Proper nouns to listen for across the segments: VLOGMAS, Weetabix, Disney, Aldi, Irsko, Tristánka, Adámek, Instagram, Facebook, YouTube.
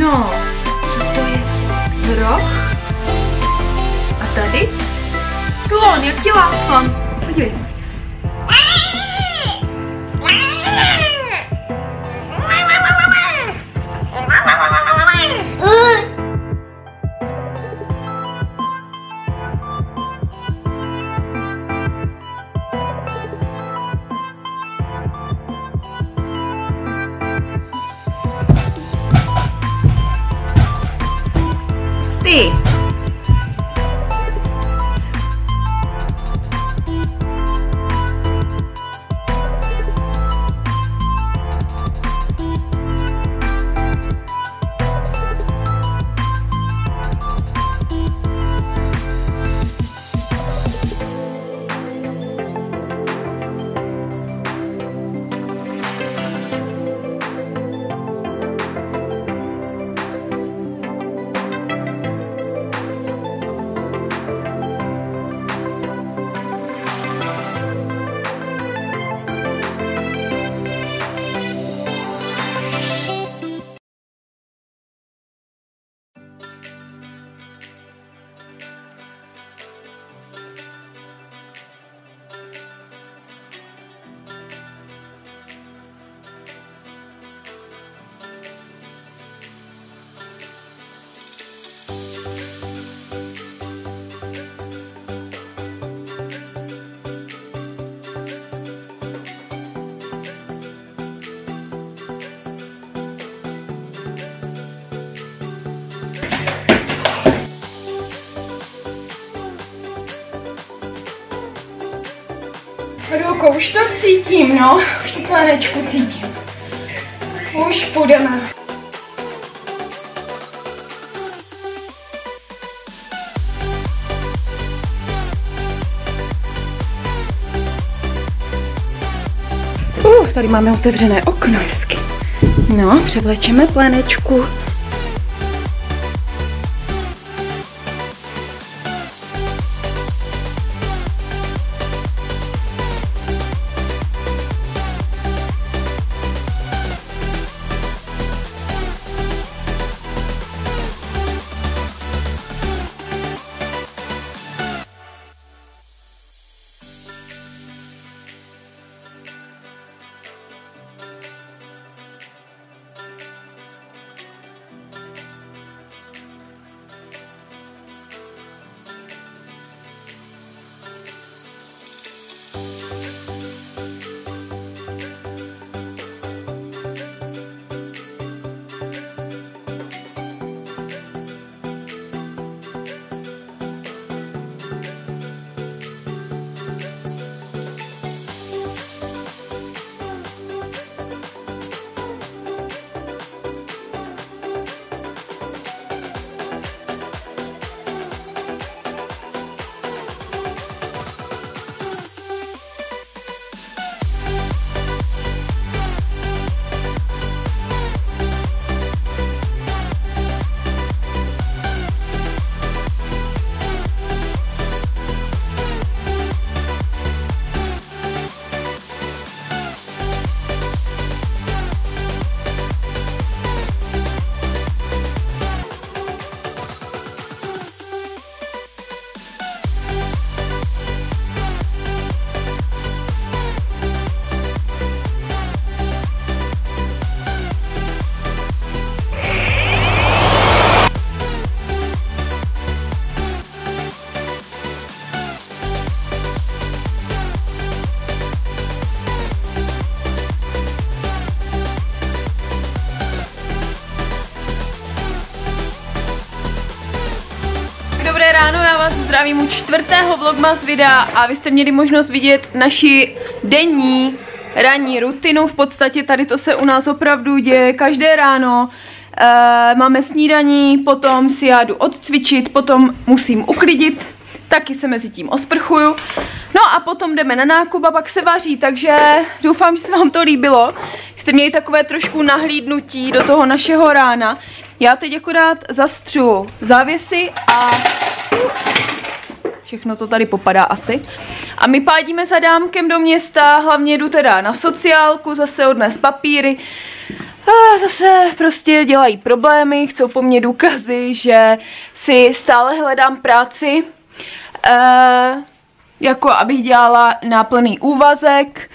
No, co to je? Roh. A tady? Slon, jak dělá slon. Podívej. Ty. Rukou, už to cítím, no. Už tu planečku cítím. Už půjdeme. Tady máme otevřené okno hezky. No, převlečeme planečku. Ráno, já vás zdravím u čtvrtého vlogmas videa a vy jste měli možnost vidět naši denní ranní rutinu. V podstatě tady to se u nás opravdu děje každé ráno. Máme snídaní, potom si já jdu odcvičit, potom musím uklidit, taky se mezi tím osprchuju. No a potom jdeme na nákup a pak se vaří, takže doufám, že se vám to líbilo. Jste měli takové trošku nahlídnutí do toho našeho rána. Já teď akorát zastřu závěsy a všechno to tady popadá asi. A my pádíme za Adámkem do města, hlavně jdu teda na sociálku, zase odnes papíry. Zase prostě dělají problémy, chcou po mně důkazy, že si stále hledám práci, jako abych dělala na plný úvazek,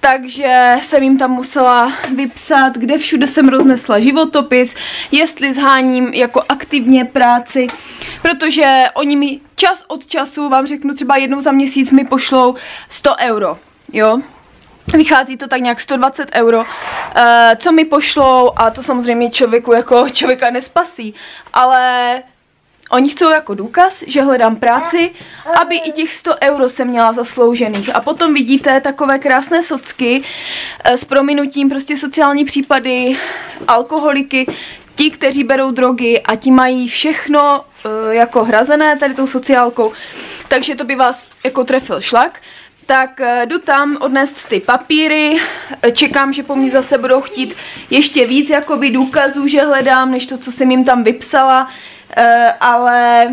takže jsem jim tam musela vypsat, kde všude jsem roznesla životopis, jestli sháním jako aktivně práci, protože oni mi čas od času, vám řeknu třeba jednou za měsíc, mi pošlou 100 €, jo. Vychází to tak nějak 120 €, co mi pošlou, a to samozřejmě člověka nespasí, ale oni chcou jako důkaz, že hledám práci, aby i těch 100 € jsem měla zasloužených. A potom vidíte takové krásné socky s prominutím, prostě sociální případy, alkoholiky, ti, kteří berou drogy a ti mají všechno jako hrazené tady tou sociálkou, takže to by vás jako trefil šlak. Tak jdu tam odnést ty papíry, čekám, že po mně zase budou chtít ještě víc jakoby důkazů, že hledám, než to, co jsem jim tam vypsala, ale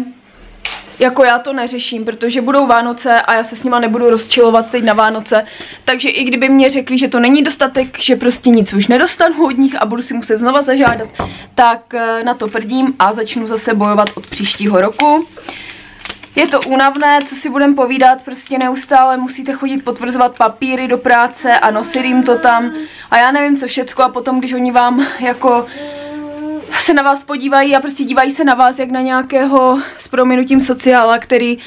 jako já to neřeším, protože budou Vánoce a já se s nima nebudu rozčilovat teď na Vánoce, takže i kdyby mě řekli, že to není dostatek, že prostě nic už nedostanu od nich a budu si muset znova zažádat, tak na to prdím a začnu zase bojovat od příštího roku. Je to únavné, co si budem povídat, prostě neustále musíte chodit potvrzovat papíry do práce a nosit jim to tam a já nevím co všecko, a potom když oni vám jako se na vás podívají a prostě dívají se na vás jak na nějakého s prominutím sociála, který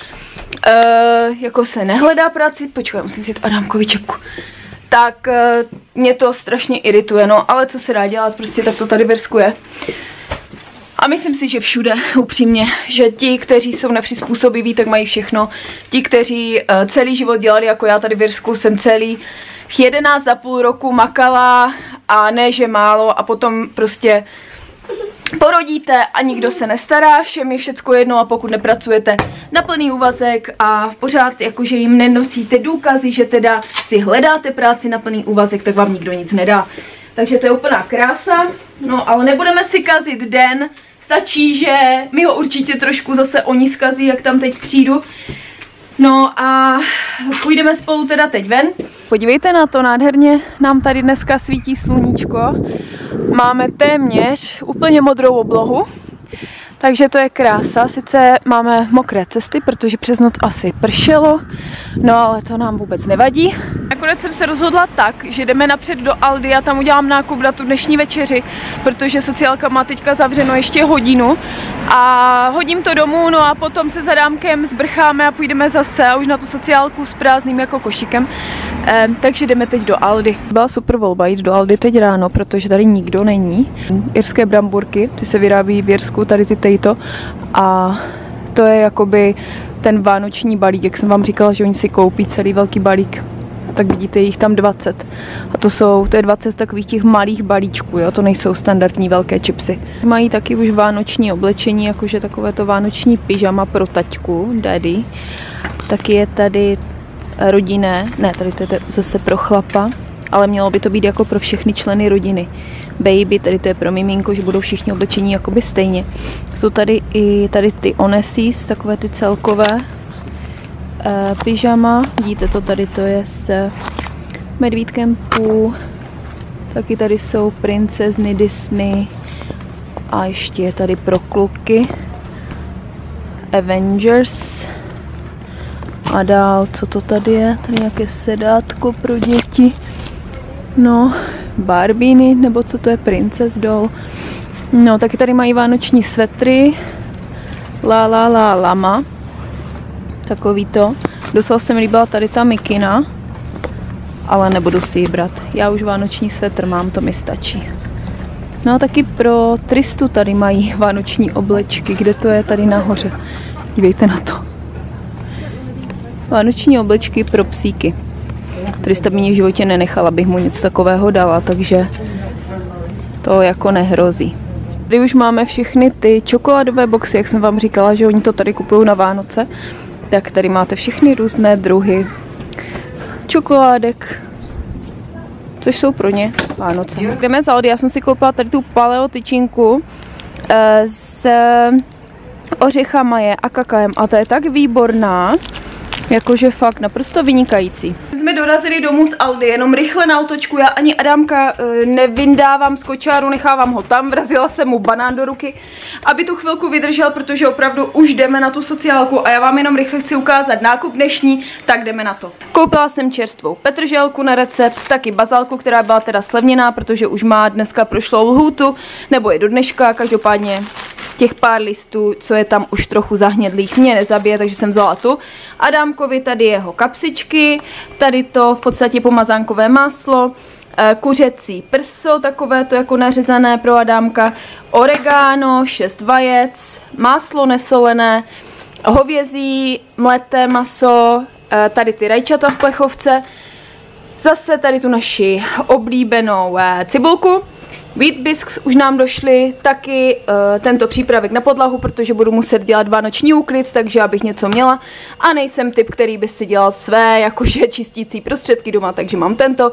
jako se nehledá práci, počkej, musím si jít Adámkovi čepku, tak mě to strašně irituje, no, ale co se dá dělat, prostě tak to tady verskuje. A myslím si, že všude, upřímně, že ti, kteří jsou nepřizpůsobiví, tak mají všechno. Ti, kteří celý život dělali, jako já tady v Irsku, jsem celý 11,5 roku makala, a ne, že málo, a potom prostě porodíte a nikdo se nestará, všem je všecko jedno, a pokud nepracujete na plný úvazek a pořád jakože jim nenosíte důkazy, že teda si hledáte práci na plný úvazek, tak vám nikdo nic nedá. Takže to je úplná krása, no, ale nebudeme si kazit den, stačí, že mi ho určitě trošku zase oni zkazí, jak tam teď přijdu. No a půjdeme spolu teda teď ven. Podívejte na to, nádherně nám tady dneska svítí sluníčko. Máme téměř úplně modrou oblohu, takže to je krása. Sice máme mokré cesty, protože přes noc asi pršelo, no ale to nám vůbec nevadí. Nakonec jsem se rozhodla tak, že jdeme napřed do Aldi a tam udělám nákup na tu dnešní večeři, protože sociálka má teďka zavřeno ještě hodinu, a hodím to domů, no a potom se za Dámkem zbrcháme a půjdeme zase a už na tu sociálku s prázdným jako košíkem, takže jdeme teď do Aldi. Byla super volba jít do Aldi teď ráno, protože tady nikdo není. Irské bramburky, ty se vyrábí v Irsku, tady ty tejto, a to je jakoby ten vánoční balík, jak jsem vám říkala, že oni si koupí celý velký balík. Tak vidíte, jich tam 20. A to je 20 takových těch malých balíčků, jo? To nejsou standardní velké chipsy. Mají taky už vánoční oblečení, jakože takové to vánoční pyžama pro taťku, daddy. Taky je tady rodinné, ne, tady to je zase pro chlapa, ale mělo by to být jako pro všechny členy rodiny. Baby, tady to je pro miminko, že budou všichni oblečení jakoby stejně. Jsou tady i tady ty onesis, takové ty celkové pyžama, vidíte to, tady to je s medvídkem Pooh, taky tady jsou princezny Disney a ještě je tady pro kluky Avengers a dál, co to tady je, tady nějaké sedátko pro děti, no, Barbíny, nebo co to je, princez doll, no, taky tady mají vánoční svetry, la la la lama, takový to. Doslova se mi líbila tady ta mikina, ale nebudu si ji brát. Já už vánoční svetr mám, to mi stačí. No a taky pro Tristu tady mají vánoční oblečky. Kde to je? Tady nahoře. Dívejte na to. Vánoční oblečky pro psíky. Trista mě v životě nenechala, abych mu něco takového dala, takže to jako nehrozí. Tady už máme všechny ty čokoládové boxy, jak jsem vám říkala, že oni to tady kupují na Vánoce. Tak tady máte všechny různé druhy čokoládek, což jsou pro ně Vánoce. Jdeme za Aldi, já jsem si koupila tady tu paleo tyčinku s ořechama je a kakaem a ta je tak výborná, jakože fakt naprosto vynikající. Jsme dorazili domů z Aldi, jenom rychle na otočku, já ani Adámka nevyndávám z kočáru, nechávám ho tam, vrazila se mu banán do ruky, aby tu chvilku vydržel, protože opravdu už jdeme na tu sociálku a já vám jenom rychle chci ukázat nákup dnešní, tak jdeme na to. Koupila jsem čerstvou petrželku na recept, taky bazálku, která byla teda slevněná, protože už má dneska prošlou lhůtu, nebo je do dneška, každopádně těch pár listů, co je tam už trochu zahnědlých, mě nezabije, takže jsem vzala tu. Adámkovi tady jeho kapsičky, tady to v podstatě pomazánkové máslo, kuřecí prso, takové to jako nařezané pro Adámka, oregano, 6 vajec, máslo nesolené, hovězí, mleté maso, tady ty rajčata v plechovce, zase tady tu naši oblíbenou cibulku. Wheat biscuits už nám došly, taky tento přípravek na podlahu, protože budu muset dělat vánoční úklid, takže abych něco měla. A nejsem typ, který by si dělal své, jakože čistící prostředky doma, takže mám tento.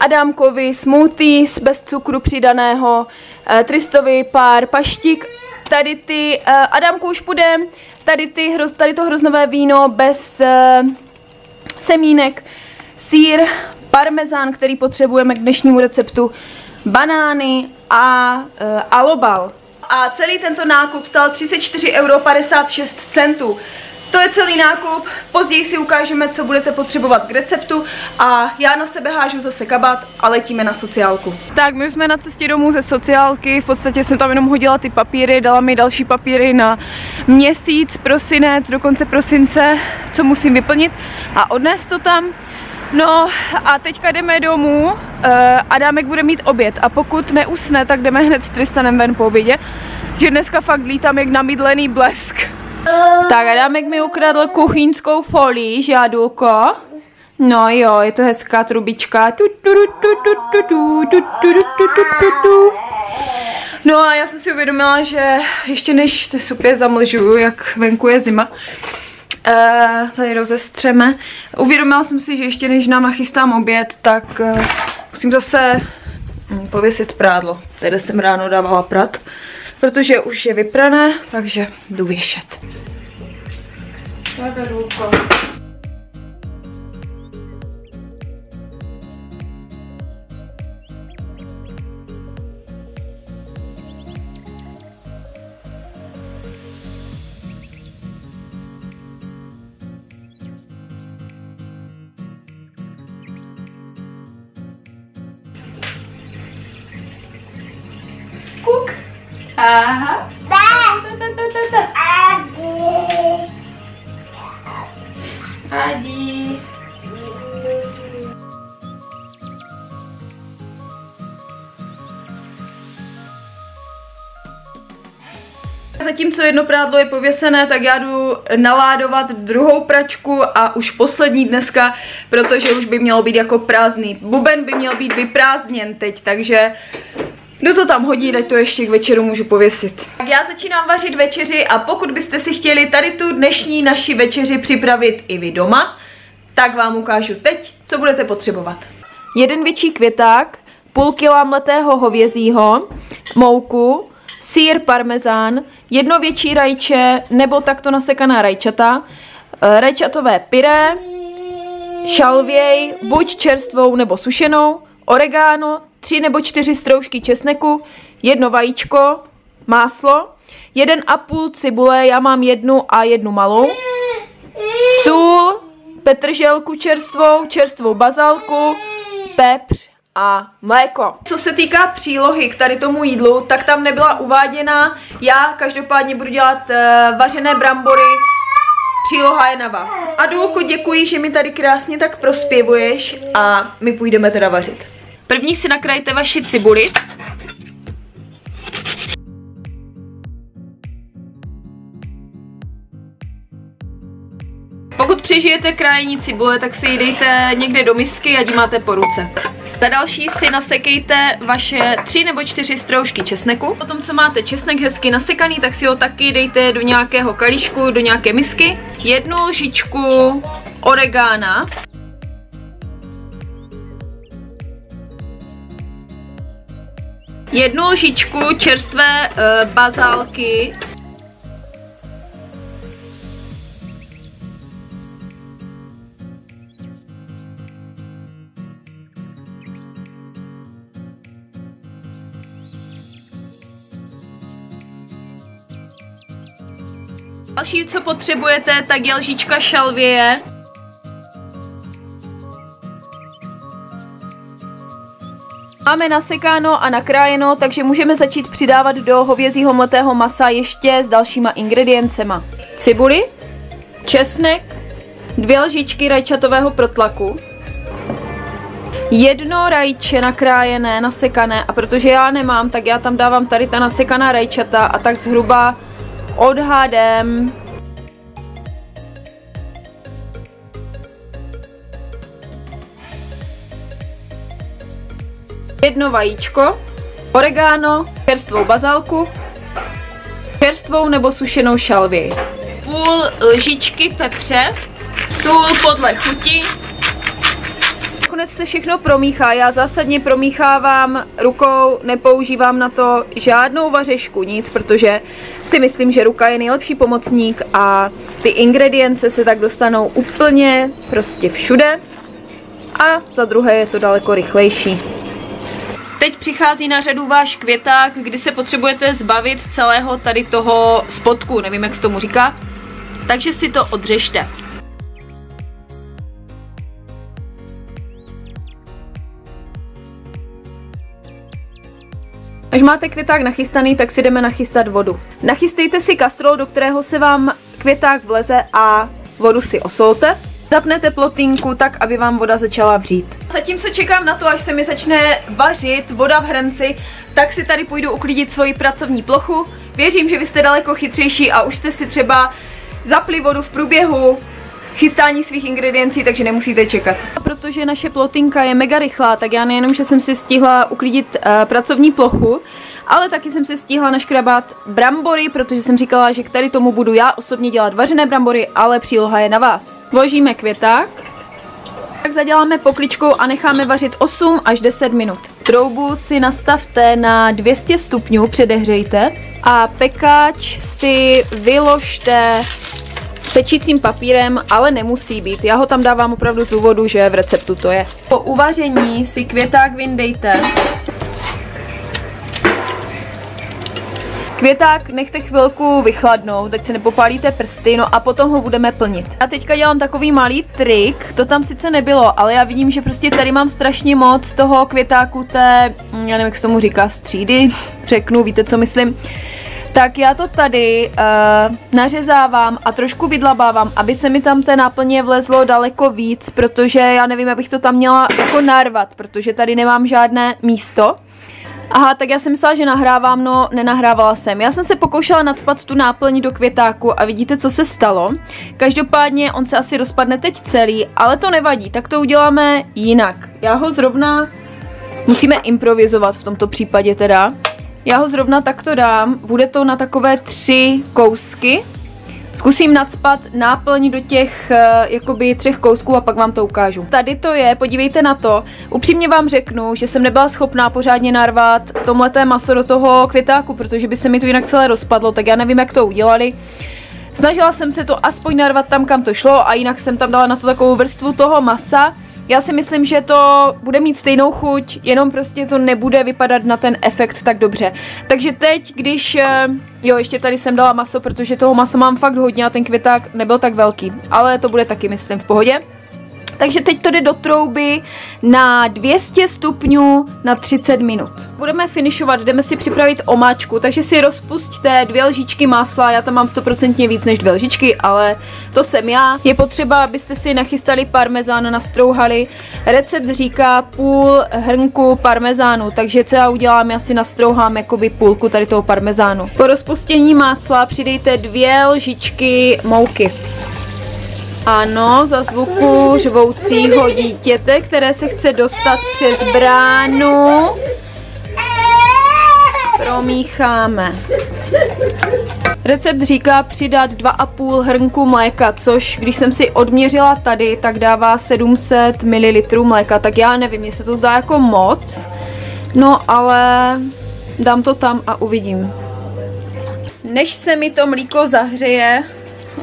Adámkovi smoothies bez cukru přidaného, Tristovi pár paštik, tady ty, Adámku už půjde, tady to hroznové víno bez semínek, sýr, parmezán, který potřebujeme k dnešnímu receptu, banány a alobal. A celý tento nákup stál 34,56 €. To je celý nákup, později si ukážeme, co budete potřebovat k receptu a já na sebe hážu zase kabát a letíme na sociálku. Tak my jsme na cestě domů ze sociálky, v podstatě jsem tam jenom hodila ty papíry, dala mi další papíry na měsíc, prosinec, do konce prosince, co musím vyplnit a odnést to tam. No a teďka jdeme domů, Adámek bude mít oběd a pokud neusne, tak jdeme hned s Tristanem ven po obědě, že dneska fakt lítám jak namydlený blesk. Tak Adámek mi ukradl kuchyňskou folii, žádulko. No jo, je to hezká trubička. No a já jsem si uvědomila, že ještě než ty supě zamlžuju, jak venku je zima, tady rozestřeme. Uvědomila jsem si, že ještě než nám nachystám oběd, tak musím zase pověsit prádlo. Tady jsem ráno dávala prat, protože už je vyprané, takže jdu věšet. Aha. Adi. Zatímco jedno prádlo je pověsené, tak já jdu naládovat druhou pračku a už poslední dneska, protože už by mělo být jako prázdný. Buben by měl být vyprázdněn teď, takže jdu to tam hodí, ať to ještě k večeru můžu pověsit. Tak já začínám vařit večeři a pokud byste si chtěli tady tu dnešní naši večeři připravit i vy doma, tak vám ukážu teď, co budete potřebovat. Jeden větší květák, půl kila mletého hovězího, mouku, sýr parmezán, jedno větší rajče nebo takto nasekaná rajčata, rajčatové pyré, šalvěj, buď čerstvou nebo sušenou, oregano, 3 nebo 4 stroužky česneku, 1 vajíčko, máslo, 1,5 cibule, já mám 1 a 1 malou, sůl, petrželku čerstvou bazálku, pepř a mléko. Co se týká přílohy k tady tomu jídlu, tak tam nebyla uváděna. Já každopádně budu dělat vařené brambory, příloha je na vás. Adulko, děkuji, že mi tady krásně tak prospěvuješ a my půjdeme teda vařit. První si nakrajte vaši cibuli. Pokud přežijete krájení cibule, tak si ji dejte někde do misky, ať ji máte po ruce. Za další si nasekejte vaše 3 nebo 4 stroužky česneku. Potom, co máte česnek hezky nasekaný, tak si ho taky dejte do nějakého kalíšku, do nějaké misky. 1 lžičku oregána. Jednu lžičku čerstvé bazálky. Další, co potřebujete, tak je lžička šalvie. Máme nasekáno a nakrájeno, takže můžeme začít přidávat do hovězího mletého masa ještě s dalšíma ingrediencema. Cibuli, česnek, 2 lžičky rajčatového protlaku, 1 rajče nakrájené, nasekané, a protože já nemám, tak já tam dávám tady ta nasekaná rajčata a tak zhruba odhadem 1 vajíčko, oregano, čerstvou bazálku, čerstvou nebo sušenou šalvii, 0,5 lžičky pepře, sůl podle chuti. Nakonec se všechno promíchá. Já zásadně promíchávám rukou, nepoužívám na to žádnou vařešku, nic, protože si myslím, že ruka je nejlepší pomocník a ty ingredience se tak dostanou úplně prostě všude a za druhé je to daleko rychlejší. Teď přichází na řadu váš květák, kdy se potřebujete zbavit celého tady toho spodku, nevím, jak se tomu říká, takže si to odřešte. Až máte květák nachystaný, tak si jdeme nachystat vodu. Nachystejte si kastrol, do kterého se vám květák vleze, a vodu si osolte. Zapnete plotínku tak, aby vám voda začala vřít. Zatímco čekám na to, až se mi začne vařit voda v hrnci, tak si tady půjdu uklidit svoji pracovní plochu. Věřím, že vy jste daleko chytřejší a už jste si třeba zapli vodu v průběhu chystání svých ingrediencí, takže nemusíte čekat. A protože naše plotinka je mega rychlá, tak já nejenom, že jsem si stihla uklidit pracovní plochu, ale taky jsem si stihla naškrabat brambory, protože jsem říkala, že k tady tomu budu já osobně dělat vařené brambory, ale příloha je na vás. Vložíme květák, tak zaděláme pokličkou a necháme vařit 8 až 10 minut. Troubu si nastavte na 200 stupňů, předehřejte a pekáč si vyložte pečícím papírem, ale nemusí být. Já ho tam dávám opravdu z důvodu, že v receptu to je. Po uvaření si květák vyndejte. Květák nechte chvilku vychladnout, ať se nepopálíte prsty, no a potom ho budeme plnit. Já teďka dělám takový malý trik, to tam sice nebylo, ale já vidím, že prostě tady mám strašně moc toho květáku té, já nevím, jak se tomu říká, střídy, řeknu, víte, co myslím. Tak já to tady nařezávám a trošku vydlabávám, aby se mi tam té náplně vlezlo daleko víc, protože já nevím, abych to tam měla jako narvat, protože tady nemám žádné místo. Aha, tak já jsem myslela, že nahrávám, no nenahrávala jsem. Já jsem se pokoušela nacpat tu náplň do květáku a vidíte, co se stalo. Každopádně on se asi rozpadne teď celý, ale to nevadí, tak to uděláme jinak. Já ho zrovna, musíme improvizovat v tomto případě teda. Já ho zrovna takto dám, bude to na takové 3 kousky. Zkusím nacpat náplň do těch jakoby 3 kousků a pak vám to ukážu. Tady to je, podívejte na to. Upřímně vám řeknu, že jsem nebyla schopná pořádně narvat tomhleté maso do toho květáku, protože by se mi to jinak celé rozpadlo, tak já nevím, jak to udělali. Snažila jsem se to aspoň narvat tam, kam to šlo, a jinak jsem tam dala na to takovou vrstvu toho masa. Já si myslím, že to bude mít stejnou chuť, jenom prostě to nebude vypadat na ten efekt tak dobře. Takže teď, když... Jo, ještě tady jsem dala maso, protože toho masa mám fakt hodně a ten květák nebyl tak velký. Ale to bude taky, myslím, v pohodě. Takže teď to jde do trouby na 200 stupňů na 30 minut. Budeme finišovat, jdeme si připravit omáčku, takže si rozpusťte 2 lžičky másla, já tam mám 100% víc než 2 lžičky, ale to jsem já. Je potřeba, abyste si nachystali parmezán, nastrouhali. Recept říká 1/2 hrnku parmezánu, takže co já udělám, já si nastrouhám jakoby půlku tady toho parmezánu. Po rozpustění másla přidejte 2 lžičky mouky. Ano, za zvuku řvoucího dítěte, které se chce dostat přes bránu, promícháme. Recept říká přidat 2,5 hrnku mléka, což když jsem si odměřila tady, tak dává 700 ml mléka, tak já nevím, mně se to zdá jako moc, no ale dám to tam a uvidím. Než se mi to mlíko zahřeje,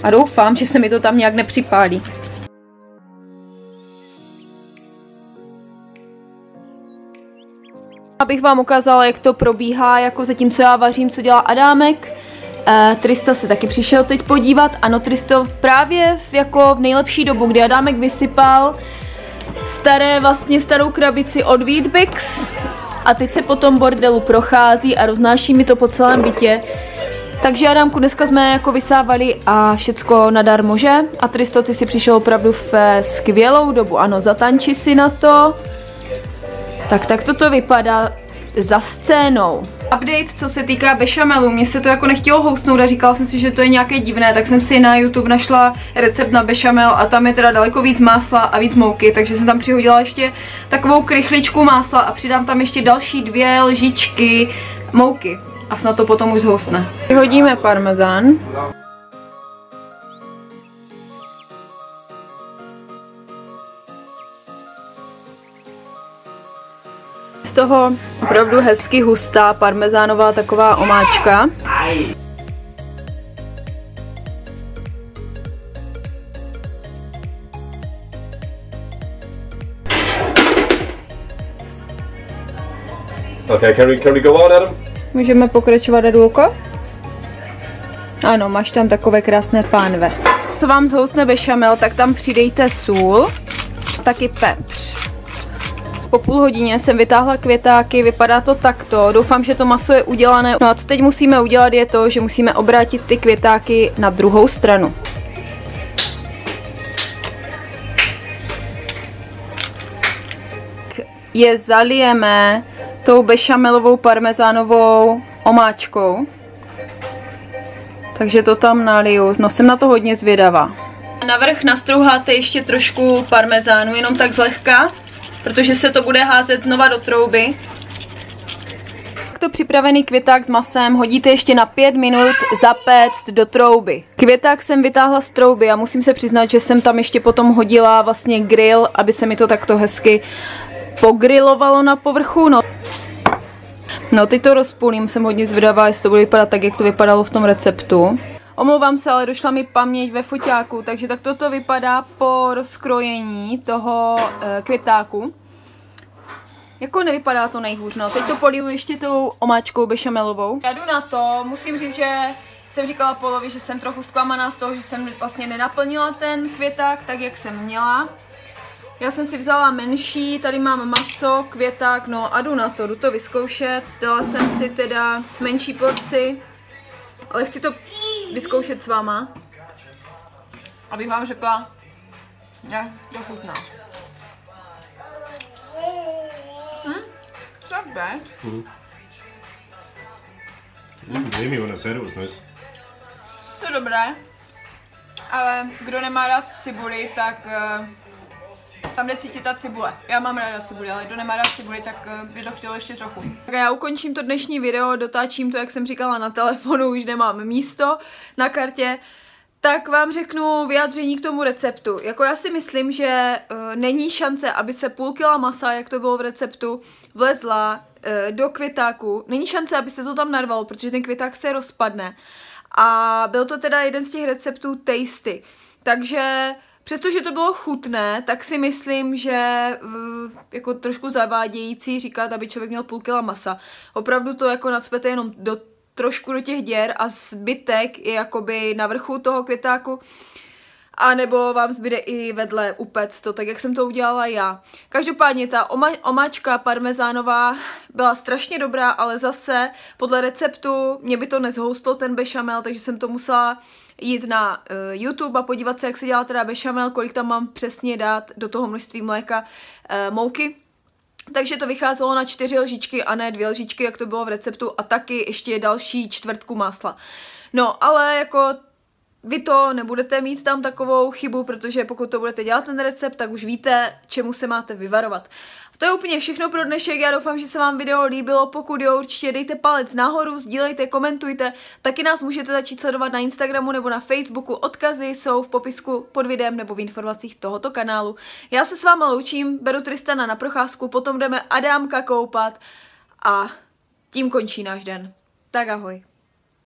a doufám, že se mi to tam nějak nepřipálí. Abych vám ukázala, jak to probíhá, jako zatímco já vařím, co dělá Adámek, Tristo se taky přišel teď podívat. Ano, Tristo právě jako v nejlepší dobu, kdy Adámek vysypal starou krabici od Weetabix a teď se po tom bordelu prochází a roznáší mi to po celém bytě. Takže Adámku dneska jsme jako vysávali a všecko nadarmo, že? A Tristo, ty si přišel opravdu v skvělou dobu. Ano, zatanči si na to. Tak toto vypadá za scénou. Update, co se týká bešamelu, mně se to jako nechtělo housnout a říkala jsem si, že to je nějaké divné, tak jsem si na YouTube našla recept na bešamel a tam je teda daleko víc másla a víc mouky, takže jsem tam přihodila ještě takovou krychličku másla a přidám tam ještě další 2 lžičky mouky a snad to potom už zhousne. Přihodíme parmezán. Z toho opravdu hezky hustá parmezánová taková omáčka. Okay, can we go on, Adam? Můžeme pokračovat, Adulko? Ano, máš tam takové krásné pánve. To vám zhoustne bešamel, tak tam přidejte sůl, taky pepř. Po půl hodině jsem vytáhla květáky, vypadá to takto, doufám, že to maso je udělané. No a co teď musíme udělat je to, že musíme obrátit ty květáky na druhou stranu. Je zalijeme tou bešamelovou parmezánovou omáčkou. Takže to tam naliju, no jsem na to hodně zvědavá. Navrch nastrouháte ještě trošku parmezánu, jenom tak zlehka, protože se to bude házet znova do trouby. Takto připravený květák s masem hodíte ještě na 5 minut zapéct do trouby. Květák jsem vytáhla z trouby a musím se přiznat, že jsem tam ještě potom hodila vlastně grill, aby se mi to takto hezky pogrilovalo na povrchu. No teď to rozpůlím, jsem hodně zvědavá, jestli to bude vypadat tak, jak to vypadalo v tom receptu. Omlouvám se, ale došla mi paměť ve foťáku, takže tak toto vypadá po rozkrojení toho květáku. Jako nevypadá to nejhůř, no. Teď to poliju ještě tou omáčkou bešamelovou. Já jdu na to, musím říct, že jsem říkala Polovi, že jsem trochu zklamaná z toho, že jsem vlastně nenaplnila ten květák tak, jak jsem měla. Já jsem si vzala menší, tady mám maso, květák, no a jdu na to, jdu to vyzkoušet. Dala jsem si teda menší porci, ale chci to vyzkoušet s váma, abych vám řekla, jak to chutná. It's not bad. Amy ona said it was nice. To je dobré, ale kdo nemá rád cibuli, tak tam jde cítit ta cibule. Já mám ráda cibuli, ale kdo nemá rád cibuli, tak by to chtělo ještě trochu. Tak já ukončím to dnešní video, dotáčím to, jak jsem říkala, na telefonu, už nemám místo na kartě. Tak vám řeknu vyjádření k tomu receptu. Jako já si myslím, že není šance, aby se půl kila masa, jak to bylo v receptu, vlezla do květáku. Není šance, aby se to tam narvalo, protože ten květák se rozpadne. A byl to teda jeden z těch receptů Tasty. Takže přestože to bylo chutné, tak si myslím, že jako trošku zavádějící říkat, aby člověk měl půl kila masa. Opravdu to jako nacpete jenom trošku do těch děr a zbytek je jakoby na vrchu toho květáku. A nebo vám zbyde i vedle upec to, tak jak jsem to udělala já. Každopádně ta omáčka parmezánová byla strašně dobrá, ale zase podle receptu mě by to nezhoustlo ten bešamel, takže jsem to musela jít na YouTube a podívat se, jak se dělá teda bešamel, kolik tam mám přesně dát do toho množství mléka, mouky. Takže to vycházelo na 4 lžičky a ne 2 lžičky, jak to bylo v receptu, a taky ještě další 1/4 másla. No, ale jako vy to nebudete mít tam takovou chybu, protože pokud to budete dělat ten recept, tak už víte, čemu se máte vyvarovat. To je úplně všechno pro dnešek, já doufám, že se vám video líbilo, pokud jo, určitě dejte palec nahoru, sdílejte, komentujte, taky nás můžete začít sledovat na Instagramu nebo na Facebooku, odkazy jsou v popisku pod videem nebo v informacích tohoto kanálu. Já se s váma loučím, beru Tristana na procházku, potom jdeme Adámka koupat a tím končí náš den. Tak ahoj.